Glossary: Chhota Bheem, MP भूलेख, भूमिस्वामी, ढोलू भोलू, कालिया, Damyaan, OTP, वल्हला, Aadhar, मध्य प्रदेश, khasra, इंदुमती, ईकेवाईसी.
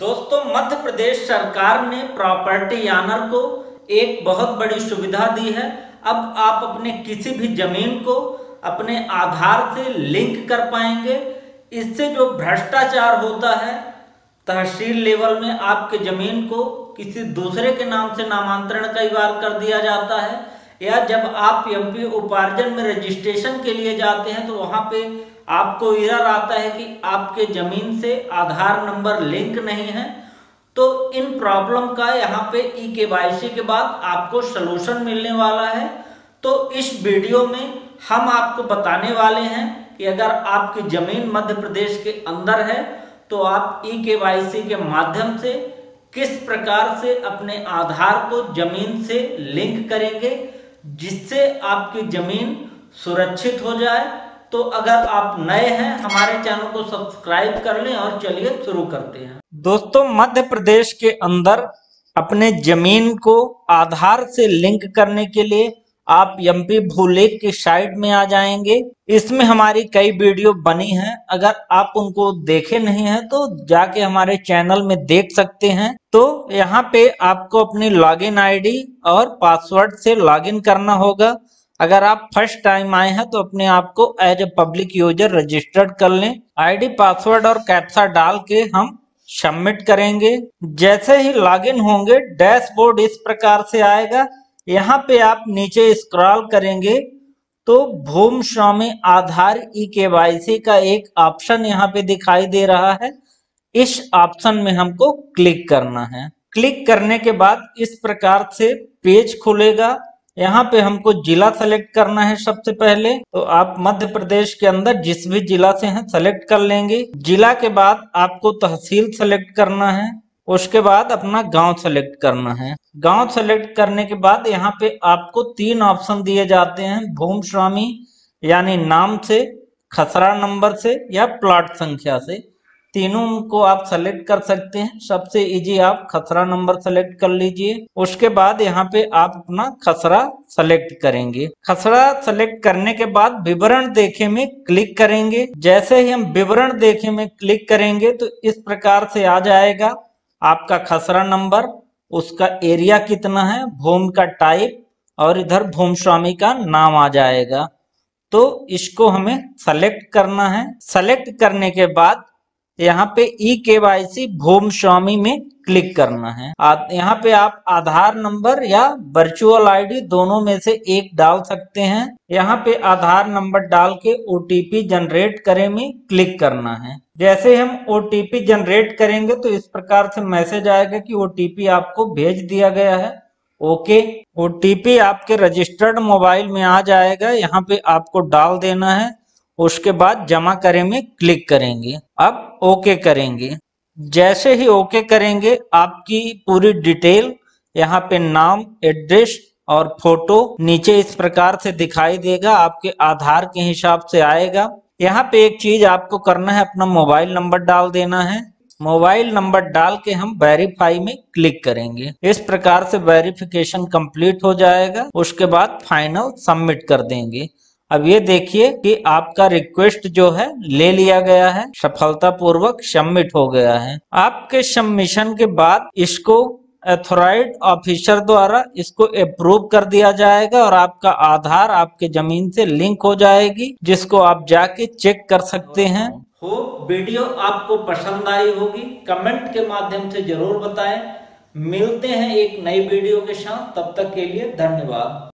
दोस्तों मध्य प्रदेश सरकार ने प्रॉपर्टी ऑनर को एक बहुत बड़ी सुविधा दी है। अब आप अपने किसी भी जमीन को अपने आधार से लिंक कर पाएंगे। इससे जो भ्रष्टाचार होता है तहसील लेवल में, आपके जमीन को किसी दूसरे के नाम से नामांतरण कई बार कर दिया जाता है, या जब आप एमपी उपार्जन में रजिस्ट्रेशन के लिए जाते हैं तो वहां पे आपको एरर आता है कि आपके जमीन से आधार नंबर लिंक नहीं है। तो इन प्रॉब्लम का यहाँ पे ईकेवाईसी के बाद आपको सलूशन मिलने वाला है। तो इस वीडियो में हम आपको बताने वाले हैं कि अगर आपकी जमीन मध्य प्रदेश के अंदर है तो आप ईकेवाईसी के माध्यम से किस प्रकार से अपने आधार को जमीन से लिंक करेंगे, जिससे आपकी जमीन सुरक्षित हो जाए। तो अगर आप नए हैं हमारे चैनल को सब्सक्राइब कर लें और चलिए शुरू करते हैं। दोस्तों मध्य प्रदेश के अंदर अपने जमीन को आधार से लिंक करने के लिए आप MP भूलेख की साइट में आ जाएंगे। इसमें हमारी कई वीडियो बनी हैं, अगर आप उनको देखे नहीं हैं तो जाके हमारे चैनल में देख सकते हैं। तो यहाँ पे आपको अपनी लॉगिन ID और पासवर्ड से लॉगिन करना होगा। अगर आप फर्स्ट टाइम आए हैं तो अपने आप को as a public user registered कर लें। ID पासवर्ड और कैप्सा डाल के हम सबमिट करेंगे। जैसे ही लॉगिन होंगे डैशबोर्ड इस प्रकार से आएगा। यहाँ पे आप नीचे स्क्रॉल करेंगे तो भूमिस्वामी आधार ईकेवाईसी का एक ऑप्शन यहाँ पे दिखाई दे रहा है। इस ऑप्शन में हमको क्लिक करना है। क्लिक करने के बाद इस प्रकार से पेज खुलेगा। यहाँ पे हमको जिला सेलेक्ट करना है सबसे पहले। तो आप मध्य प्रदेश के अंदर जिस भी जिला से हैं सेलेक्ट कर लेंगे। जिला के बाद आपको तहसील सेलेक्ट करना है, उसके बाद अपना गांव सेलेक्ट करना है। गांव सेलेक्ट करने के बाद यहाँ पे आपको 3 ऑप्शन दिए जाते हैं, भूमिस्वामी यानी नाम से, खसरा नंबर से या प्लॉट संख्या से। तीनों को आप सेलेक्ट कर सकते हैं। सबसे इजी आप खसरा नंबर सेलेक्ट कर लीजिए। उसके बाद यहाँ पे आप अपना खसरा सेलेक्ट करेंगे। खसरा सेलेक्ट करने के बाद विवरण देखे में क्लिक करेंगे। जैसे ही हम विवरण देखे में क्लिक करेंगे तो इस प्रकार से आ जाएगा आपका खसरा नंबर, उसका एरिया कितना है, भूमि का टाइप और इधर भूमिस्वामी का नाम आ जाएगा। तो इसको हमें सेलेक्ट करना है। सेलेक्ट करने के बाद यहाँ पे ईकेवाईसी भूमिस्वामी में क्लिक करना है। यहाँ पे आप आधार नंबर या वर्चुअल ID दोनों में से एक डाल सकते हैं। यहाँ पे आधार नंबर डाल के OTP जनरेट करें में क्लिक करना है। जैसे हम OTP जनरेट करेंगे तो इस प्रकार से मैसेज आएगा कि OTP आपको भेज दिया गया है। ओके, OTP आपके रजिस्टर्ड मोबाइल में आ जाएगा। यहाँ पे आपको डाल देना है। उसके बाद जमा करें में क्लिक करेंगे। अब ओके करेंगे। जैसे ही ओके करेंगे आपकी पूरी डिटेल यहाँ पे नाम, एड्रेस और फोटो नीचे इस प्रकार से दिखाई देगा, आपके आधार के हिसाब से आएगा। यहाँ पे एक चीज आपको करना है, अपना मोबाइल नंबर डाल देना है। मोबाइल नंबर डाल के हम वेरीफाई में क्लिक करेंगे। इस प्रकार से वेरिफिकेशन कंप्लीट हो जाएगा। उसके बाद फाइनल सबमिट कर देंगे। अब ये देखिए कि आपका रिक्वेस्ट जो है ले लिया गया है, सफलतापूर्वक सबमिट हो गया है। आपके सबमिशन के बाद इसको अथॉराइज्ड ऑफिसर द्वारा इसको अप्रूव कर दिया जाएगा और आपका आधार आपके जमीन से लिंक हो जाएगी, जिसको आप जाके चेक कर सकते हैं। होप वीडियो आपको पसंद आई होगी। कमेंट के माध्यम से जरूर बताएं। मिलते हैं एक नई वीडियो के साथ, तब तक के लिए धन्यवाद।